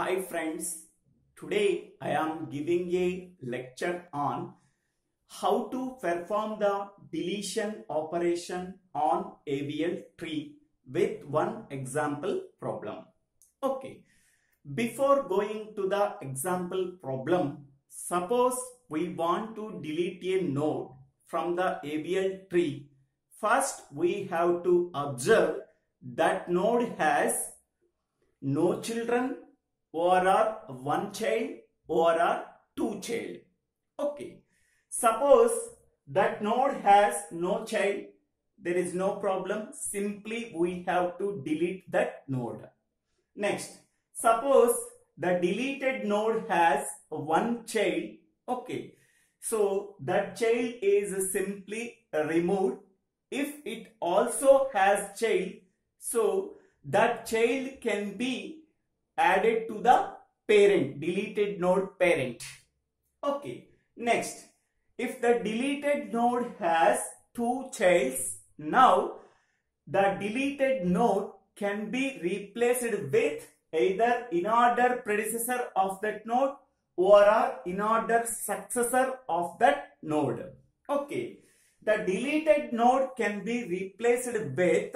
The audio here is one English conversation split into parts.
Hi friends, today I am giving a lecture on how to perform the deletion operation on AVL tree with one example problem. Okay, before going to the example problem, suppose we want to delete a node from the AVL tree. First, we have to observe that node has no children or are one child or are two child. Okay, suppose that node has no child, there is no problem, simply we have to delete that node. Next, suppose the deleted node has one child. Okay, so that child is simply removed. If it also has child, so that child can be added to the parent, deleted node parent. Okay, next, if the deleted node has two childs, now the deleted node can be replaced with either in-order predecessor of that node or an in-order successor of that node. Okay, the deleted node can be replaced with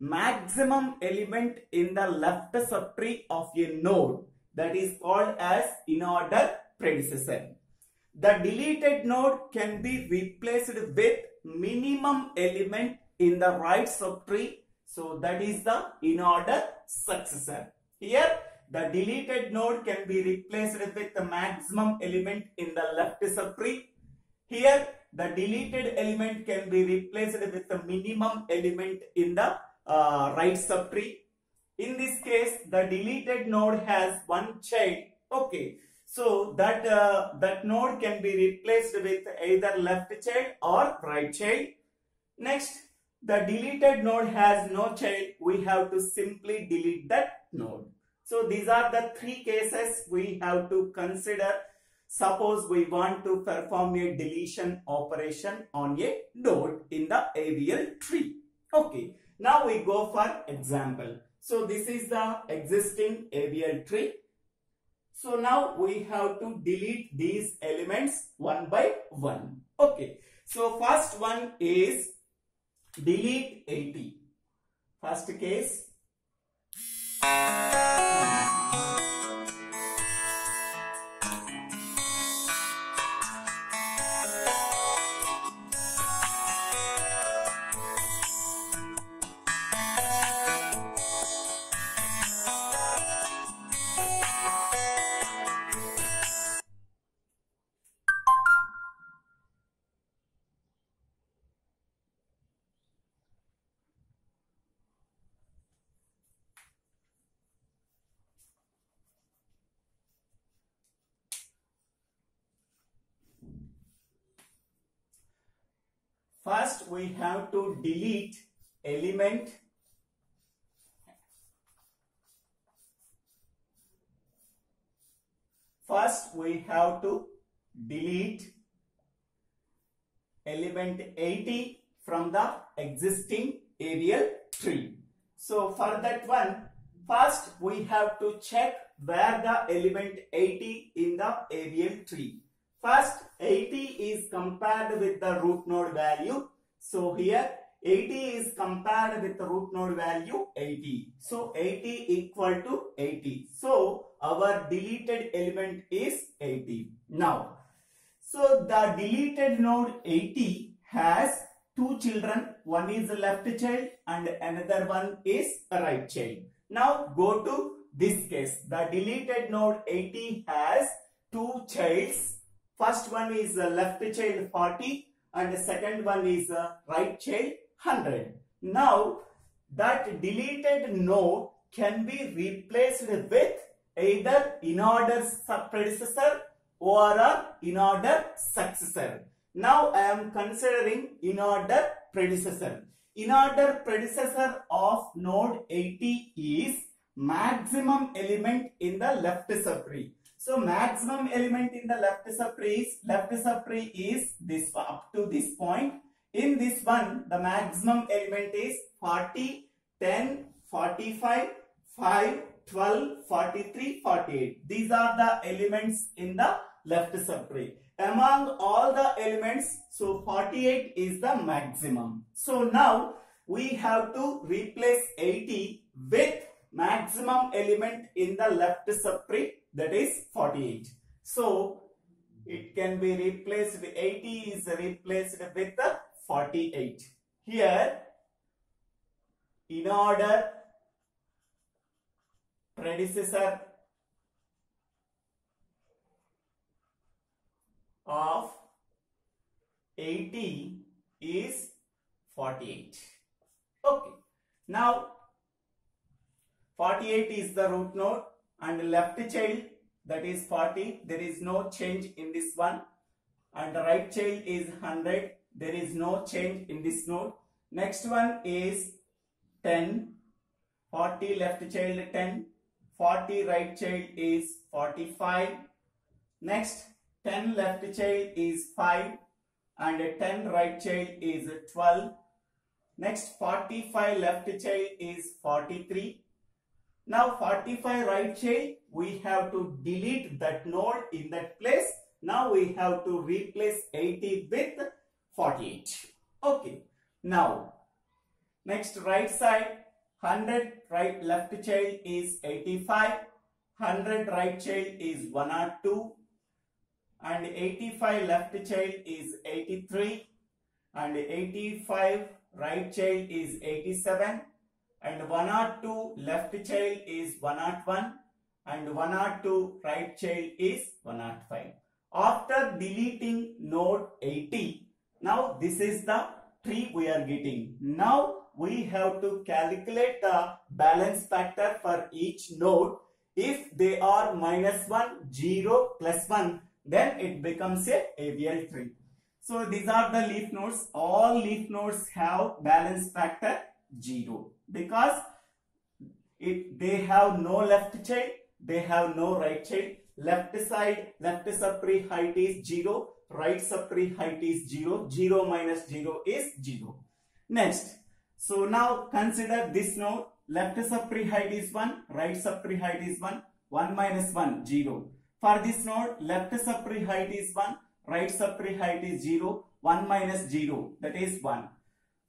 maximum element in the left subtree of a node, that is called as in-order predecessor. The deleted node can be replaced with minimum element in the right subtree, so that is the in-order successor. Here, the deleted node can be replaced with the maximum element in the left subtree. Here, the deleted element can be replaced with the minimum element in the right subtree. In this case, the deleted node has one child. Okay, so that node can be replaced with either left child or right child. Next, the deleted node has no child. We have to simply delete that node. So these are the three cases we have to consider. Suppose we want to perform a deletion operation on a node in the AVL tree. Okay. Now we go for example. So this is the existing AVL tree. So now we have to delete these elements one by one. Okay. So first one is delete 80. First case. First, we have to delete element 80 from the existing AVL tree. So for that one, first we have to check where the element 80 in the AVL tree. First, 80 is compared with the root node value. So here 80 is compared with the root node value 80. So 80 equal to 80. So our deleted element is 80. Now, so the deleted node 80 has two children. One is the left child and another one is the right child. Now go to this case. The deleted node 80 has two childs. First one is left child 40 and the second one is right child 100. Now that deleted node can be replaced with either in order predecessor or in order successor. Now I am considering in order predecessor. In order predecessor of node 80 is maximum element in the left subtree. So maximum element in the left subtree is this up to this point. In this one, the maximum element is 40, 10, 45, 5, 12, 43, 48. These are the elements in the left subtree. Among all the elements, so 48 is the maximum. So now we have to replace 80 with maximum element in the left subtree, that is 48. So it can be replaced with 80 is replaced with 48. Here, in order, predecessor of 80 is 48. Okay. Now, 48 is the root node and left child, that is 40. There is no change in this one. And the right child is 100. There is no change in this node. Next one is 10. 40 left child 10. 40 right child is 45. Next, 10 left child is 5 and 10 right child is 12. Next, 45 left child is 43. Now 45 right child, we have to delete that node in that place. Now we have to replace 80 with 48. Okay. Now, next right side, 100 right left child is 85. 100 right child is 102. And 85 left child is 83. And 85 right child is 87. And 102 left child is 101 and 102 right child is 105. After deleting node 80, now this is the tree we are getting. Now we have to calculate the balance factor for each node. If they are minus 1, 0, plus 1, then it becomes a AVL tree. So these are the leaf nodes. All leaf nodes have balance factor 0. Because they have no left child, they have no right child. Left side, left subtree height is 0, right subtree height is 0, 0 minus 0 is 0. Next, so now consider this node, left subtree height is 1, right subtree height is 1, 1 minus 1, 0. For this node, left subtree height is 1, right subtree height is 0, 1 minus 0, that is 1.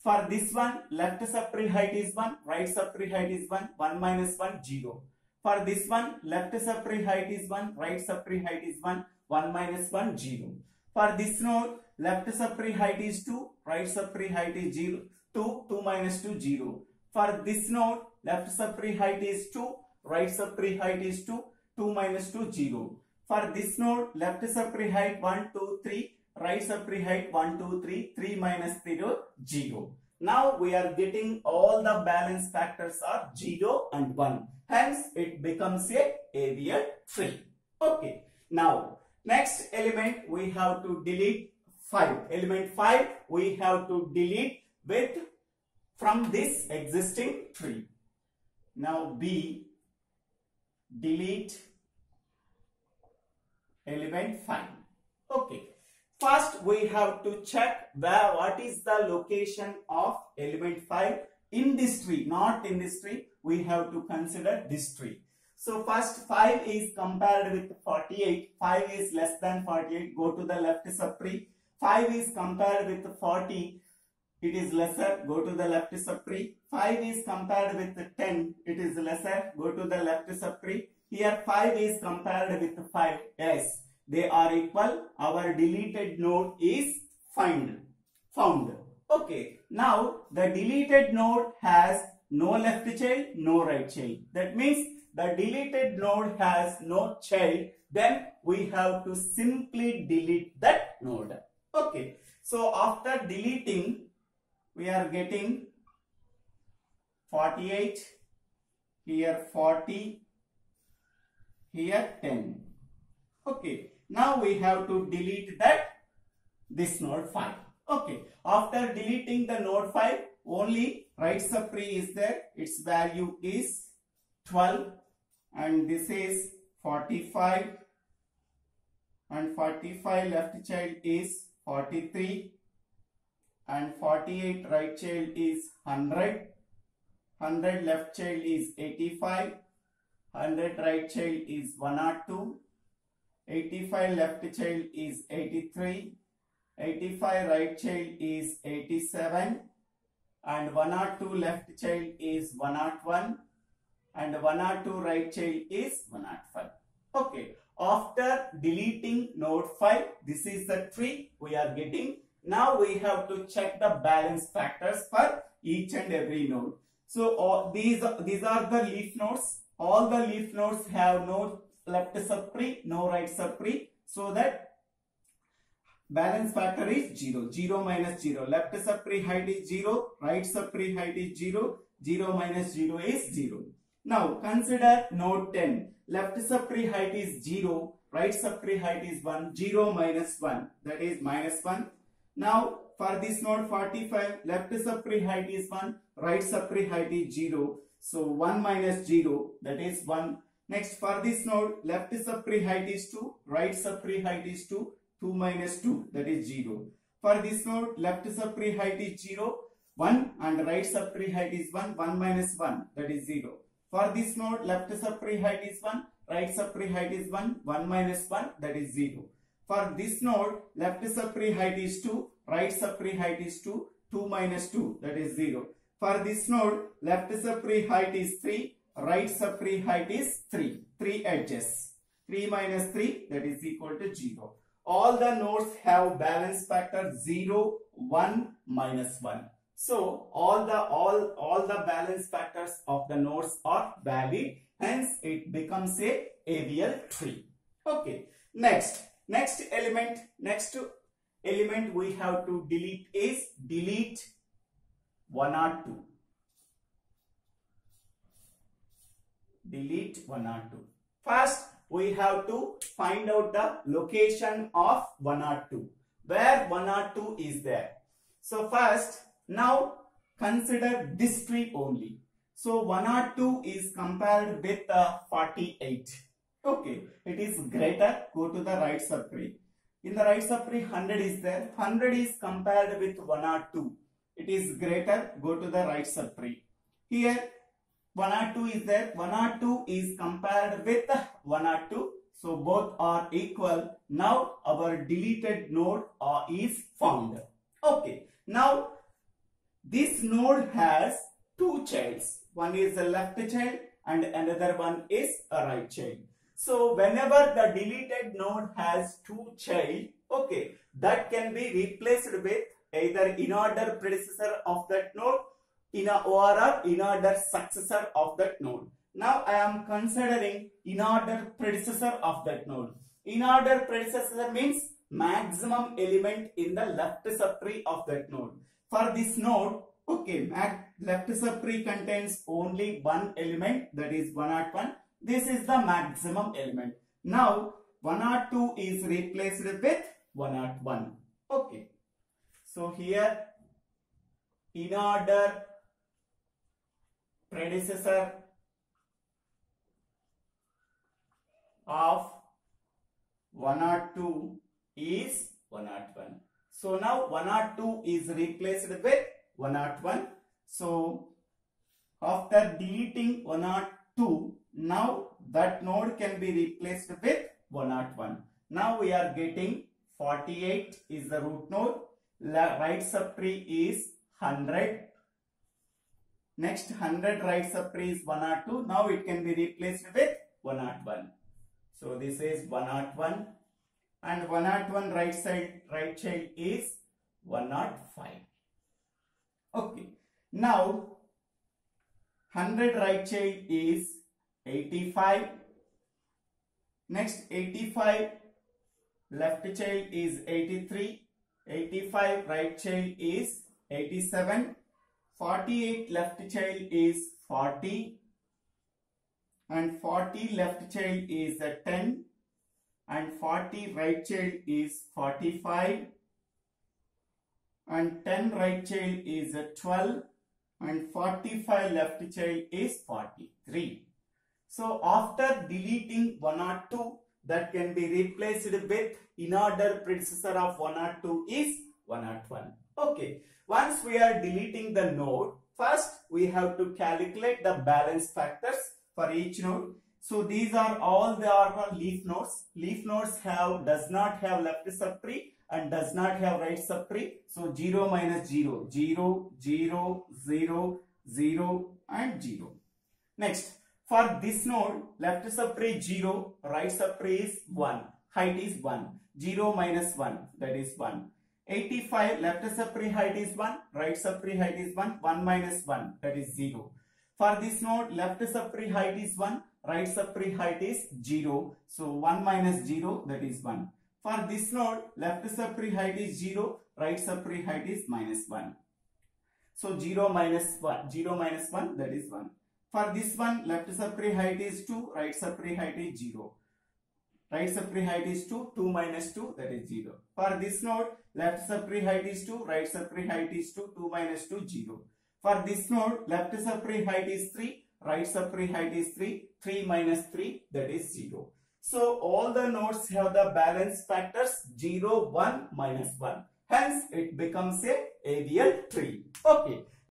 For this one, left subtree height is 1, right subtree height is 1, 1 minus 1, 0. For this one, left subtree height is 1, right subtree height is 1, 1 minus 1, 0. For this node, left subtree height is 2, right subtree height is 0, 2, 2 minus 2, 0. For this node, left subtree height is 2, right subtree height is 2, 2 minus 2, 0. For this node, left subtree height 1, 2, 3. Right subtree height 1, 2, 3, 3 minus 0, 0. Now we are getting all the balance factors are 0 and 1. Hence it becomes a AVL tree. Okay. Now next element we have to delete 5. Element 5 we have to delete from this existing tree. Now B, delete element 5. Okay. First, we have to check what is the location of element 5 in this tree, not in this tree. We have to consider this tree. So, first 5 is compared with 48. 5 is less than 48. Go to the left subtree. 5 is compared with 40. It is lesser. Go to the left subtree. 5 is compared with 10. It is lesser. Go to the left subtree. Here 5 is compared with 5. Yes. They are equal. Our deleted node is found. Okay. Now, the deleted node has no left child, no right child. That means the deleted node has no child. Then we have to simply delete that node. Okay. So, after deleting, we are getting 48, here 40, here 10. Okay. Now we have to delete this node 5. Okay. After deleting the node 5, only right subtree is there. Its value is 12 and this is 45 and 45 left child is 43 and 48 right child is 100. 100 left child is 85. 100 right child is 102, 85 left child is 83, 85 right child is 87, and 102 left child is 101, and 102 right child is 105. Okay, after deleting node 5, this is the tree we are getting. Now we have to check the balance factors for each and every node. So these are the leaf nodes. All the leaf nodes have no left subtree, no right subtree. So that balance factor is 0. 0 minus 0. Left subtree height is 0. Right subtree height is 0. 0 minus 0 is 0. Now consider node 10. Left subtree height is 0. Right subtree height is 1. 0 minus 1. That is minus 1. Now for this node 45, left subtree height is 1. Right subtree height is 0. So 1 minus 0, that is 1. Next, for this node, left subtree height is 2. Right subtree height is 2. 2 minus 2, that is 0. For this node, left subtree height is 0. 1 and right subtree height is 1. 1 minus 1, that is 0. For this node, left subtree height is 1. Right subtree height is 1. 1 minus 1, that is 0. For this node, left subtree height is 2. Right subtree height is 2. 2 minus 2, that is 0. For this node, left subtree height is 3. Right subtree height is 3. 3 edges. 3 minus 3, that is equal to 0. All the nodes have balance factor 0, 1, minus 1. So all the balance factors of the nodes are valid. Hence, it becomes a AVL tree. Okay. Next element we have to delete is delete 102. Delete 102. First, we have to find out the location of 102, where 102 is there. So first, now consider this tree only. So 102 is compared with 48. Okay, it is greater. Go to the right subtree. In the right subtree, 100 is there. 100 is compared with 102. It is greater. Go to the right subtree. Here, 102 is there. 102 is compared with 102. So both are equal. Now our deleted node is found. Okay. Now this node has two childs. One is the left child and another one is a right child. So whenever the deleted node has two child, okay, that can be replaced with either in-order predecessor of that node or in-order successor of that node. Now I am considering in-order predecessor of that node. In-order predecessor means maximum element in the left subtree of that node. For this node, okay, left subtree contains only one element, that is 101. This is the maximum element. Now 102 is replaced with 101. Okay. So here, in order predecessor of 102 is 101. So now 102 is replaced with 101. So after deleting 102, now that node can be replaced with 101. Now we are getting 48 is the root node. Right subtree is 100. Next, 100 right subtree is 102. Now it can be replaced with 101. So this is 101, and 101 right child is 105. Okay. Now 100 right child is 85. Next, 85 left child is 83. 85 right child is 87, 48 left child is 40, and 40 left child is 10, and 40 right child is 45, and 10 right child is 12, and 45 left child is 43. So after deleting 102, that can be replaced with in-order predecessor of 102 is 101. Okay. Once we are deleting the node, first we have to calculate the balance factors for each node. So these are all the organelles leaf nodes. Leaf nodes does not have left subtree and does not have right subtree. So 0 minus 0, 0, 0, 0, 0 and 0. Next, for this node, left subtree 0, right subtree is 1, height is 1, 0 minus 1, that is 1. 85, left subtree height is 1, right subtree height is 1, 1 minus 1, that is 0. For this node, left subtree height is 1, right subtree height is 0. So 1 minus 0, that is 1. For this node, left subtree height is 0, right subtree height is minus 1. So 0 minus 1, 0 minus 1, that is 1. For this one, left subtree height is 2, right subtree height is 0. Right subtree height is 2, 2 minus 2, that is 0. For this node, left subtree height is 2, right subtree height is 2, 2 minus 2, 0. For this node, left subtree height is 3, right subtree height is 3, 3 minus 3, that is 0. So all the nodes have the balance factors 0, 1, minus 1. Hence, it becomes a AVL tree. Okay.